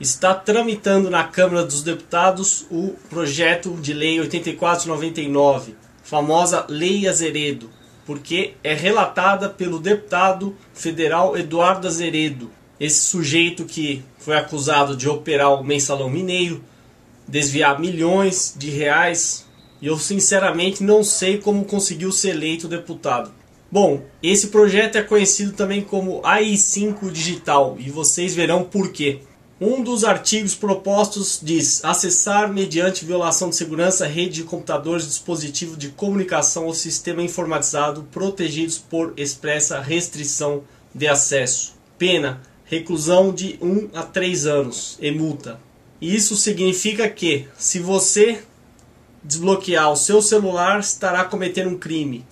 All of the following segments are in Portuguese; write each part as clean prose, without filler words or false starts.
está tramitando na Câmara dos Deputados o projeto de lei 84/99, famosa Lei Azeredo, porque é relatada pelo deputado federal Eduardo Azeredo, esse sujeito que foi acusado de operar o Mensalão Mineiro, desviar milhões de reais, e eu sinceramente não sei como conseguiu ser eleito deputado. Bom, esse projeto é conhecido também como AI-5 Digital, e vocês verão por quê. Um dos artigos propostos diz: acessar mediante violação de segurança, rede de computadores, dispositivo de comunicação ou sistema informatizado protegidos por expressa restrição de acesso. Pena: reclusão de 1 a 3 anos e multa. Isso significa que, se você desbloquear o seu celular, estará cometendo um crime.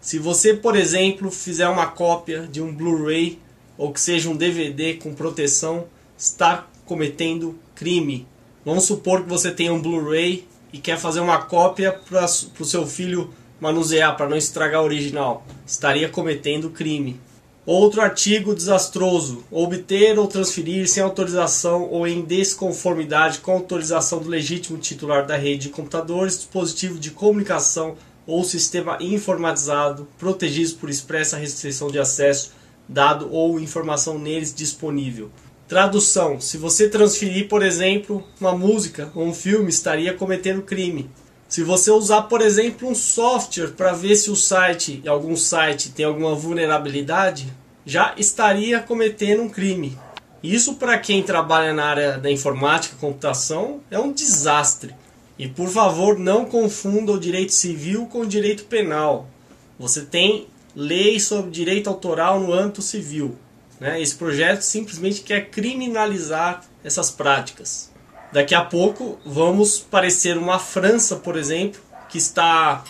Se você, por exemplo, fizer uma cópia de um Blu-ray ou que seja um DVD com proteção, está cometendo crime. Vamos supor que você tenha um Blu-ray e quer fazer uma cópia para o seu filho manusear, para não estragar o original. Estaria cometendo crime. Outro artigo desastroso: obter ou transferir sem autorização ou em desconformidade com a autorização do legítimo titular da rede de computadores, dispositivo de comunicação ou sistema informatizado protegidos por expressa restrição de acesso, dado ou informação neles disponível. Tradução: se você transferir, por exemplo, uma música ou um filme, estaria cometendo crime. Se você usar, por exemplo, um software para ver se o site, algum site, tem alguma vulnerabilidade, já estaria cometendo um crime. Isso, para quem trabalha na área da informática e computação, é um desastre. E, por favor, não confunda o direito civil com o direito penal. Você tem lei sobre direito autoral no âmbito civil, né? Esse projeto simplesmente quer criminalizar essas práticas. Daqui a pouco vamos parecer uma França, por exemplo, que está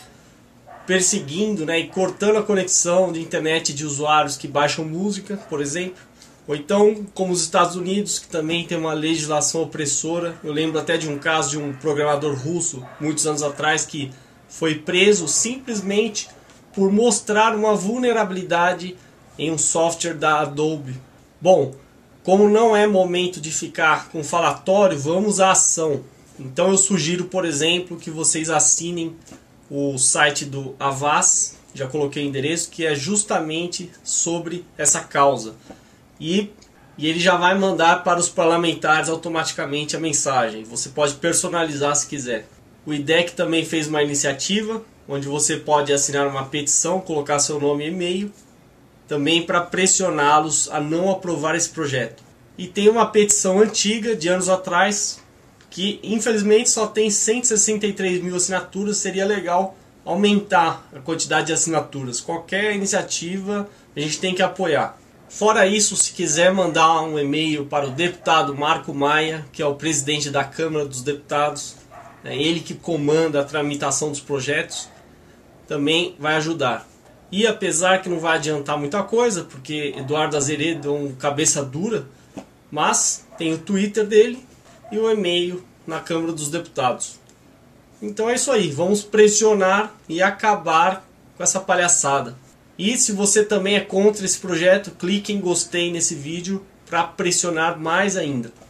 perseguindo, né, e cortando a conexão de internet de usuários que baixam música, por exemplo. Ou então, como os Estados Unidos, que também tem uma legislação opressora. Eu lembro até de um caso de um programador russo, muitos anos atrás, que foi preso simplesmente por mostrar uma vulnerabilidade em um software da Adobe. Bom, como não é momento de ficar com falatório, vamos à ação. Então eu sugiro, por exemplo, que vocês assinem o site do Avaaz, já coloquei o endereço, que é justamente sobre essa causa. E ele já vai mandar para os parlamentares automaticamente a mensagem. Você pode personalizar se quiser. O IDEC também fez uma iniciativa, onde você pode assinar uma petição, colocar seu nome e e-mail, também para pressioná-los a não aprovar esse projeto. E tem uma petição antiga, de anos atrás, que infelizmente só tem 163 mil assinaturas. Seria legal aumentar a quantidade de assinaturas. Qualquer iniciativa a gente tem que apoiar. Fora isso, se quiser mandar um e-mail para o deputado Marco Maia, que é o presidente da Câmara dos Deputados, é ele que comanda a tramitação dos projetos, também vai ajudar. E apesar que não vai adiantar muita coisa, porque Eduardo Azeredo é um cabeça dura, mas tem o Twitter dele e o e-mail na Câmara dos Deputados. Então é isso aí, vamos pressionar e acabar com essa palhaçada. E se você também é contra esse projeto, clique em gostei nesse vídeo para pressionar mais ainda.